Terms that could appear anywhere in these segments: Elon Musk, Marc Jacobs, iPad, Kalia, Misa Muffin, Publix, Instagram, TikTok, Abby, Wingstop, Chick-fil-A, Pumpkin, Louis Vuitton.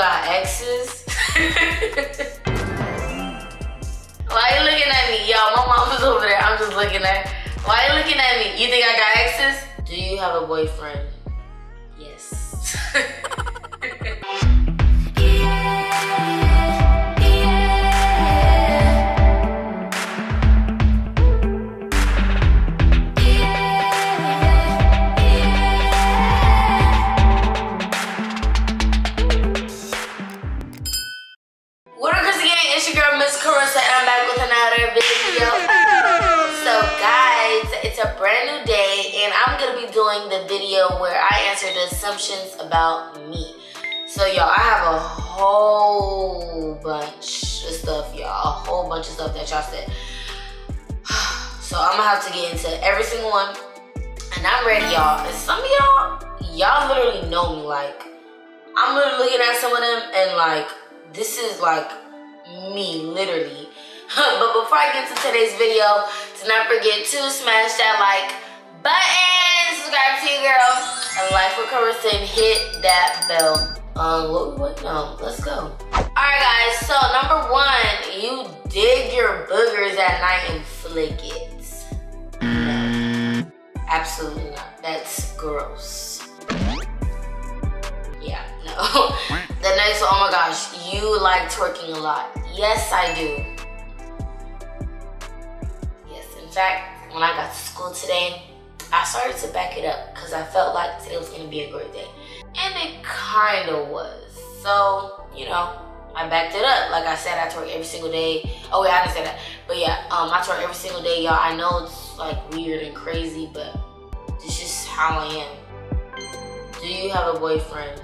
got exes. Why you looking at me? Y'all, my mom was over there. I'm just looking at her. Why you looking at me? You think I got exes? Do you have a boyfriend? Yes. The video where I answer the assumptions about me. So y'all, I have a whole bunch of stuff, y'all. A whole bunch of stuff that y'all said. So I'm gonna have to get into every single one. And I'm ready, y'all. And some of y'all, y'all literally know me. Like, I'm literally looking at some of them and like, this is like me, literally. But before I get to today's video, do not forget to smash that like button. Subscribe to your girl and like for Carissa and hit that bell. Let's go. Alright guys, so number one, you dig your boogers at night and flick it. No, absolutely not. That's gross. Yeah, no. The next one, oh my gosh, you like twerking a lot. Yes, I do. Yes, in fact, when I got to school today, I started to back it up because I felt like today was going to be a great day. And it kind of was. So, you know, I backed it up. Like I said, I twerk every single day. Oh, wait, I didn't say that. But yeah, I twerk every single day, y'all. I know it's like weird and crazy, but it's just how I am. Do you have a boyfriend?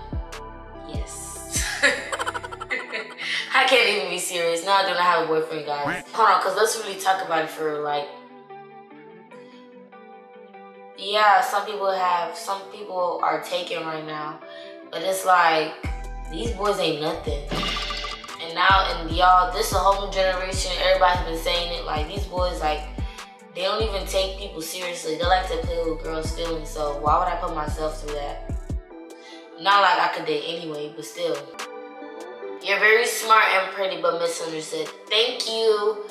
Yes. I can't even be serious. No, I do not have a boyfriend, guys. Hold on, because let's really talk about it for like, yeah, some people are taken right now, but it's like, these boys ain't nothing. And now, and y'all, this is a whole new generation, everybody's been saying it, like, these boys, like, they don't even take people seriously. They like to play with girls' feelings, so why would I put myself through that? Not like I could date anyway, but still. You're very smart and pretty, but misunderstood. Thank you.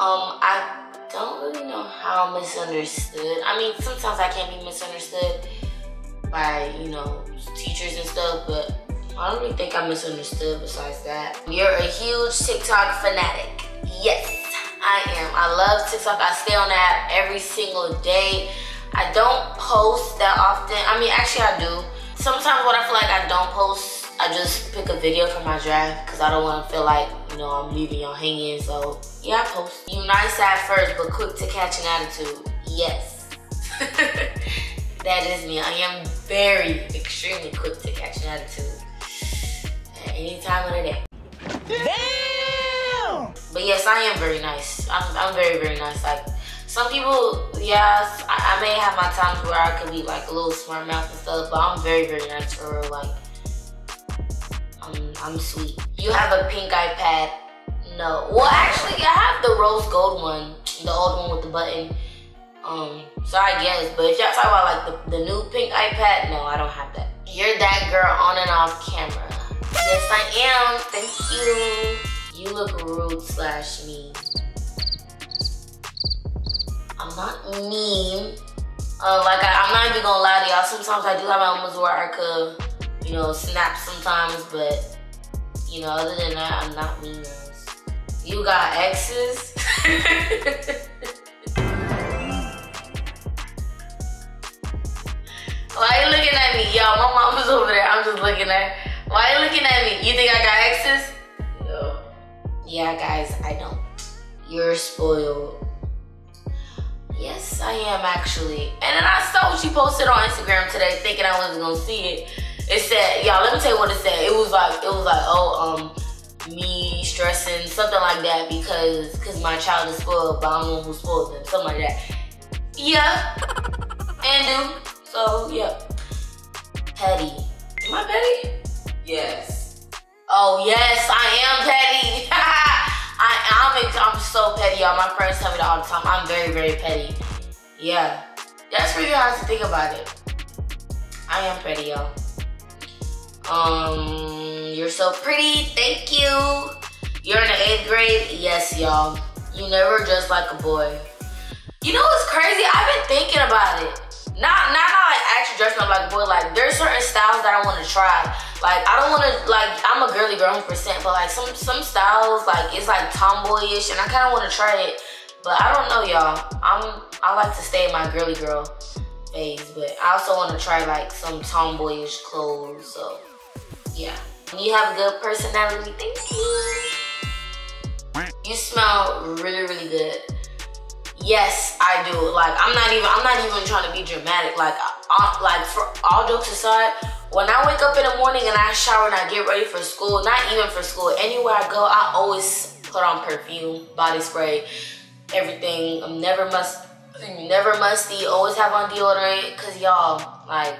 I don't really know how misunderstood. I mean, sometimes I can be misunderstood by, you know, teachers and stuff, but I don't really think I'm misunderstood besides that. You're a huge TikTok fanatic. Yes, I am. I love TikTok. I stay on the app every single day. I don't post that often. I mean, actually I do. Sometimes when I feel like I don't post, I just pick a video for my draft because I don't want to feel like, you know, I'm leaving y'all hanging, so yeah, I post. You nice at first, but quick to catch an attitude. Yes. That is me. I am very, extremely quick to catch an attitude at any time of the day. Damn! But yes, I am very nice. I'm very, very nice. Like, some people, yes, I may have my times where I could be like a little smart mouth and stuff, but I'm very, very nice for real. Like, I'm sweet. You have a pink iPad? No. Well, actually, I have the rose gold one, the old one with the button. So I guess, but if y'all talk about like the new pink iPad, no, I don't have that. You're that girl on and off camera. Yes, I am. Thank you. You look rude / mean. I'm not mean. I'm not even gonna lie to y'all. Sometimes I do have my moments where I could, you know, snap sometimes, but you know, other than that, I'm not mean. You got exes? Why you looking at me? Y'all, my mom was over there. I'm just looking at her. Why you looking at me? You think I got exes? No. Yeah, guys, I don't. You're spoiled. Yes, I am, actually. And then I saw what you posted on Instagram today, thinking I wasn't gonna see it. It said, y'all, let me tell you what it said. It was like, oh, me stressing, something like that, because my child is spoiled, but I'm the one who spoiled them, something like that. Yeah, and do, so yeah. Petty, am I petty? Yes. Oh yes, I am petty. I'm so petty, y'all. My friends tell me that all the time. I'm very, very petty. Yeah, that's really hard to think about it. I am petty, y'all. You're so pretty, thank you. You're in the 8th grade, yes y'all. You never dress like a boy. You know what's crazy? I've been thinking about it. Not like actually dressing up like a boy. Like there's certain styles that I want to try. Like I don't want to, like I'm a girly girl 100%, but like some styles like it's like tomboyish and I kind of want to try it. But I don't know y'all. I like to stay in my girly girl phase, but I also want to try like some tomboyish clothes. So yeah, you have a good personality. Thank you. You smell really, really good. Yes, I do. Like I'm not even trying to be dramatic. Like for all jokes aside, when I wake up in the morning and I shower and I get ready for school, not even for school, anywhere I go, I always put on perfume, body spray, everything. I'm never musty. Always have on deodorant, cause y'all like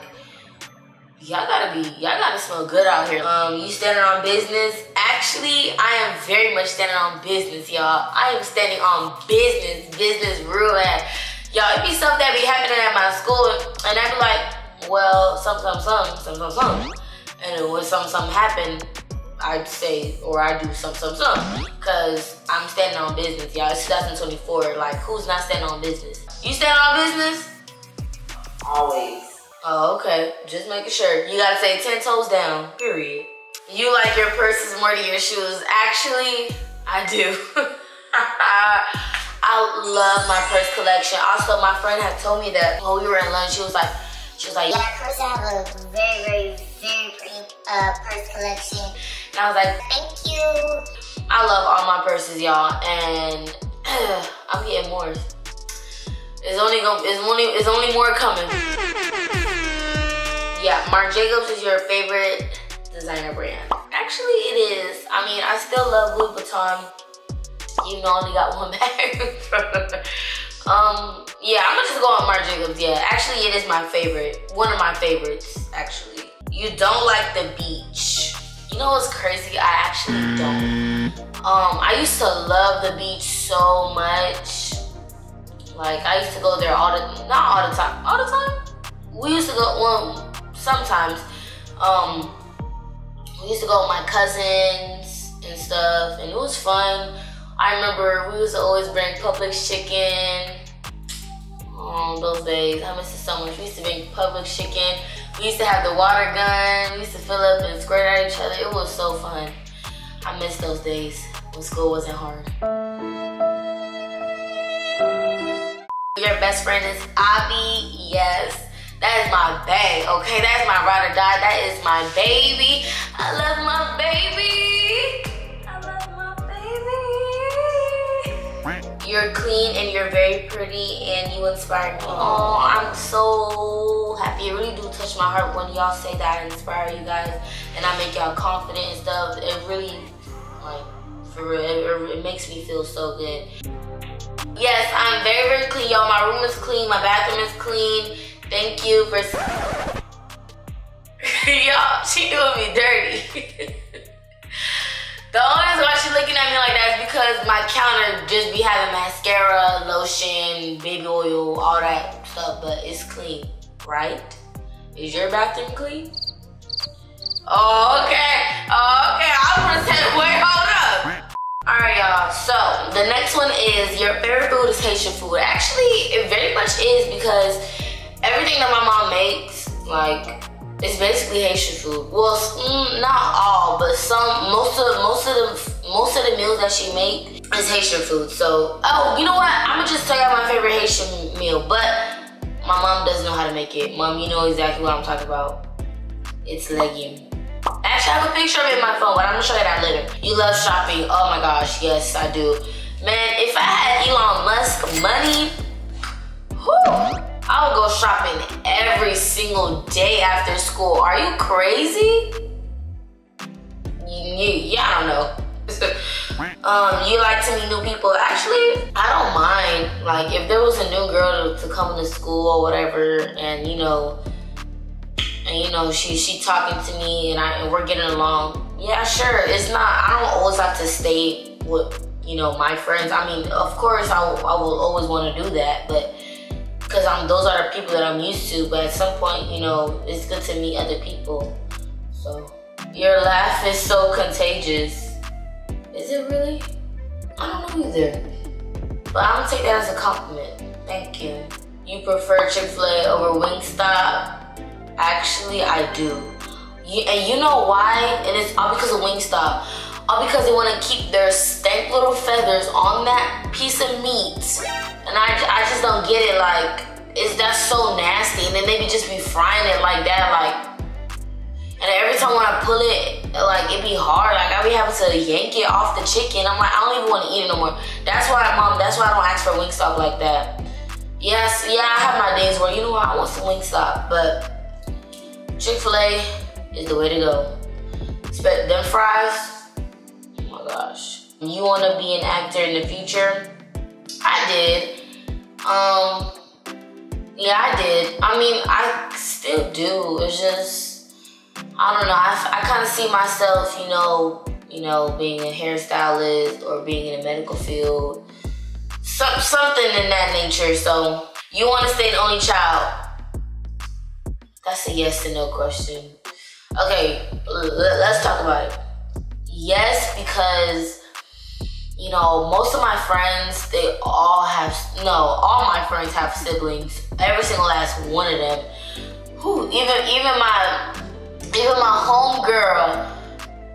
y'all gotta smell good out here. You standing on business? Actually, I am very much standing on business, y'all. I am standing on business real bad. Y'all, it be stuff that be happening at my school, and I be like, well, some. And then when some happen, I say, or I do some. Cause I'm standing on business, y'all. It's 2024, like who's not standing on business? You standing on business? Always. Oh, okay. Just making sure. You gotta say 10 toes down, period. You like your purses more than your shoes. Actually, I do. I love my purse collection. Also, my friend had told me that when we were in lunch, she was like, yeah, Carissa, I have a very, very pretty purse collection. And I was like, thank you. I love all my purses, y'all, and I'm getting more. It's only more coming. Yeah, Marc Jacobs is your favorite designer brand. Actually, it is. I mean, I still love Louis Vuitton. You know, I only got one bag. Yeah, I'm gonna just go on Marc Jacobs. Yeah, actually, it is my favorite. One of my favorites, actually. You don't like the beach. You know what's crazy? I actually don't. I used to love the beach so much. Like, I used to go there not all the time. We used to go, sometimes. We used to go with my cousins and stuff, and it was fun. I remember we used to always bring Publix chicken. Those days, I miss it so much. We used to bring Publix chicken. We used to have the water gun. We used to fill up and squirt at each other. It was so fun. I miss those days when school wasn't hard. Your best friend is Abby, yes. That is my bae, okay? That is my ride or die. That is my baby. I love my baby. I love my baby. You're clean and you're very pretty and you inspire me. Oh, I'm so happy. It really do touch my heart when y'all say that I inspire you guys and I make y'all confident and stuff. It really, like, for real, it makes me feel so good. Yes, I'm very, very clean, y'all. My room is clean, my bathroom is clean. Thank you for... Y'all, she doing me dirty. The only reason why she looking at me like that is because my counter just be having mascara, lotion, baby oil, all that stuff, but it's clean, right? Is your bathroom clean? Oh, okay. Oh, okay. I was gonna say, wait, hold up. All right, y'all, so the next one is your favorite food is Haitian food. Actually, it very much is because everything that my mom makes, like, it's basically Haitian food. Well, not all, but some. Most of the meals that she makes is Haitian food. So, oh, you know what? I'm gonna just tell y'all my favorite Haitian meal, but my mom doesn't know how to make it. Mom, you know exactly what I'm talking about. It's legume. Actually, I have a picture of it in my phone, but I'm gonna show you that later. You love shopping. Oh my gosh, yes, I do. Man, if I had Elon Musk money, whew, I would go shopping every single day after school. Are you crazy? Yeah, I don't know. You like to meet new people. Actually, I don't mind. Like, if there was a new girl to come to school or whatever, and you know, she talking to me and we're getting along. Yeah, sure. It's not. I don't always have to stay with, you know, my friends. I mean, of course, I will always want to do that, but. Because those are the people that I'm used to, but at some point, you know, it's good to meet other people, so. Your laugh is so contagious. Is it really? I don't know either. But I'm gonna take that as a compliment. Thank you. You prefer Chick-fil-A over Wingstop? Actually, I do. And you know why? And it's all because of Wingstop. All because they want to keep their stank little feathers on that piece of meat. And I just don't get it. Like, that's so nasty. And then they be just be frying it like that. And every time when I pull it, it be hard. I be having to yank it off the chicken. I'm like, I don't even want to eat it no more. That's why, Mom, that's why I don't ask for Wingstop like that. Yes, yeah, I have my days where, you know what, I want some Wingstop. But Chick-fil-A is the way to go. Expect them fries. Oh my gosh. You want to be an actor in the future? I did. Yeah, I did. I mean, I still do. It's just... I don't know, I kind of see myself, you know, being a hairstylist or being in the medical field, something in that nature. So, you want to stay the only child? That's a yes and no question. Okay, let's talk about it. Yes, because, you know, most of my friends, they all have, no, all my friends have siblings. Every single last one of them. Whew, even my home girl,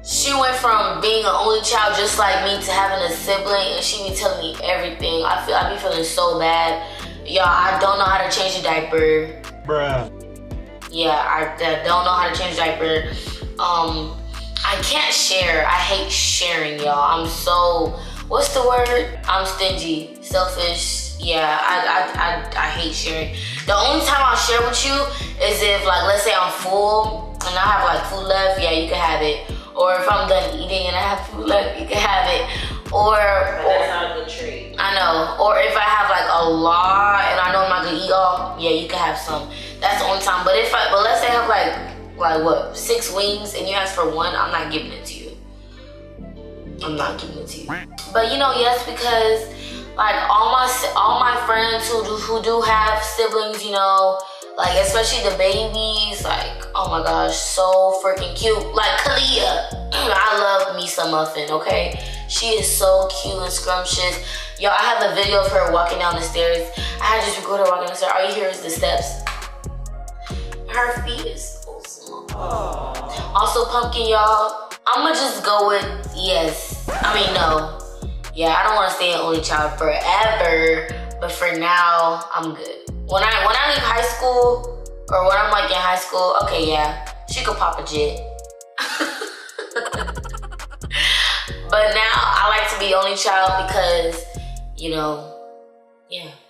she went from being an only child just like me to having a sibling, and she be telling me everything. I be feeling so bad, y'all. I don't know how to change a diaper, bruh. Yeah, I don't know how to change a diaper. I can't share. I hate sharing, y'all. I'm so, what's the word? I'm stingy, selfish. Yeah, I hate sharing. The only time I'll share with you is if, let's say I'm full. And I have food left, yeah, you can have it. Or if I'm done eating and I have food left, you can have it. But that's not a good treat. I know. Or if I have a lot and I know I'm not gonna eat all, yeah, you can have some. That's the only time. But but let's say I have what, 6 wings and you ask for 1, I'm not giving it to you. I'm not giving it to you. But you know, yes, because all my friends who do have siblings, especially the babies, oh my gosh, so freaking cute. Kalia, I love Misa Muffin, okay? She is so cute and scrumptious. Yo, I have a video of her walking down the stairs. I had just recorded her walking down the stairs. All you hear is the steps. Her feet is awesome. Aww. Also, Pumpkin, y'all, I'ma just go with yes. I mean, no. Yeah, I don't wanna stay an only child forever, but for now, I'm good. When I leave high school, or when I'm in high school, okay, yeah, she could pop a jit. But now I like to be only child because, yeah.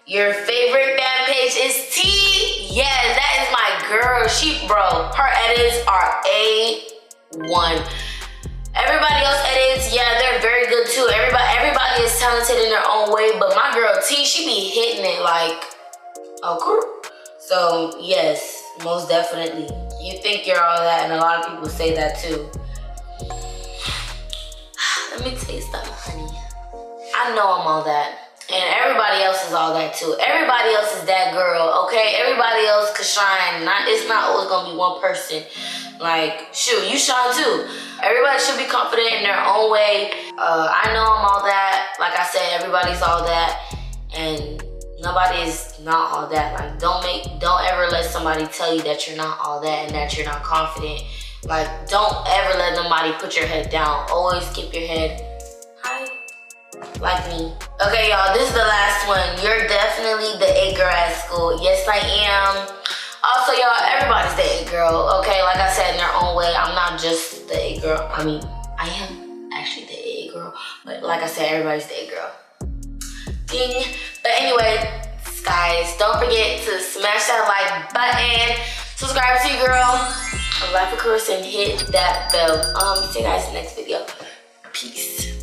Your favorite fan page is T. Yes, that is my girl. Her edits are A1. Everybody else edits, yeah, they're very good too. Everybody is talented in their own way, but my girl T, she be hitting it oh, cool. So, yes, most definitely. You think you're all that, and a lot of people say that too. Let me tell you something, honey. I know I'm all that. And everybody else is all that too. Everybody else is that girl, okay? Everybody else could shine. It's not always gonna be one person. Shoot, you shine too. Everybody should be confident in their own way. I know I'm all that. Like I said, everybody's all that. And nobody is not all that. Don't ever let somebody tell you that you're not all that and that you're not confident. Don't ever let nobody put your head down. Always keep your head high, like me. Okay, y'all, this is the last one. You're definitely the A girl at school. Yes, I am. Also, y'all, everybody's the A girl, okay? Like I said, in their own way, I'm not just the A girl. I mean, I am actually the A girl, but like I said, everybody's the A girl. But anyway, guys, don't forget to smash that like button, subscribe to your girl, Life of course, and hit that bell. See you guys in the next video. Peace.